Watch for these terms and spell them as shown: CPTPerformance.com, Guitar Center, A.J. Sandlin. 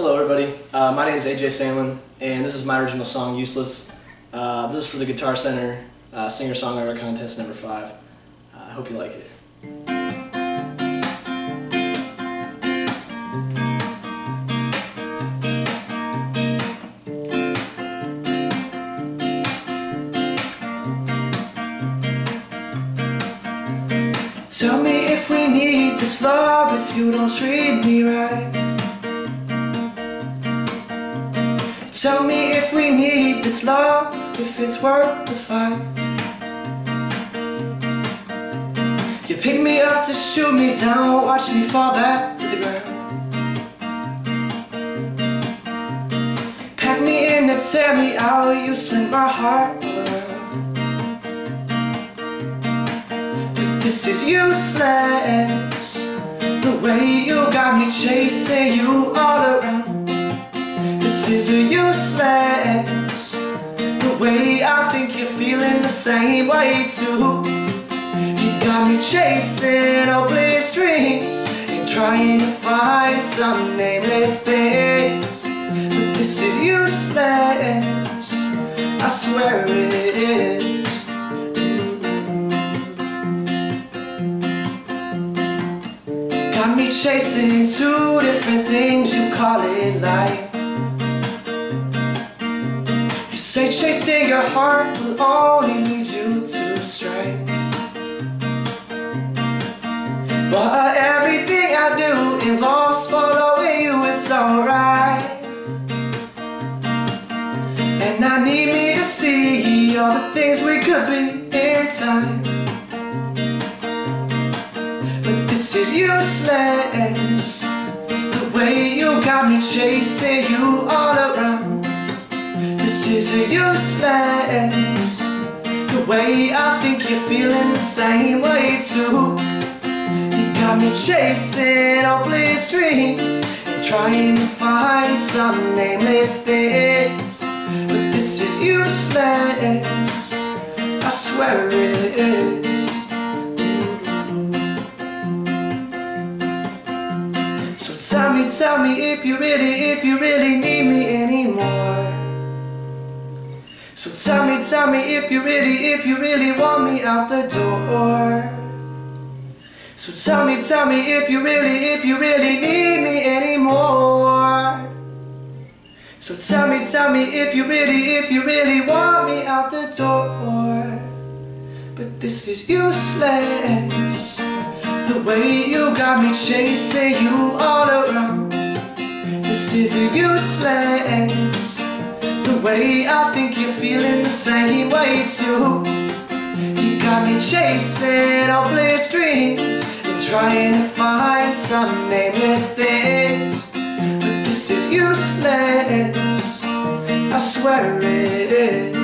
Hello everybody, my name is A.J. Sandlin, and this is my original song, Useless. This is for the Guitar Center Singer-Songwriter Contest number 5. I hope you like it. Tell me if we need this love, if you don't treat me right. Tell me if we need this love, if it's worth the fight. You pick me up to shoot me down, watch me fall back to the ground. Pack me in and tear me out, you spin my heart all around. But this is useless, the way you got me chasing you all around. This is useless, the way I think you're feeling the same way too. You got me chasing hopeless dreams and trying to find some nameless things. But this is useless, I swear it is. Got me chasing two different things you call it life. Say chasing your heart will only lead you to strife, but everything I do involves following you, it's alright. And I need me to see all the things we could be in time. But this is useless, the way you got me chasing you all around. This is useless, the way I think you're feeling the same way too. You got me chasing hopeless dreams and trying to find some nameless things. But this is useless, I swear it is. So tell me if you really need me anymore. So tell me if you really want me out the door. So tell me if you really need me anymore. So tell me if you really want me out the door. But this is useless, the way you got me chasing you all around. This is useless, the way I think you're feeling the same way too. You got me chasing hopeless dreams and trying to find some nameless things. But this is useless, I swear it is.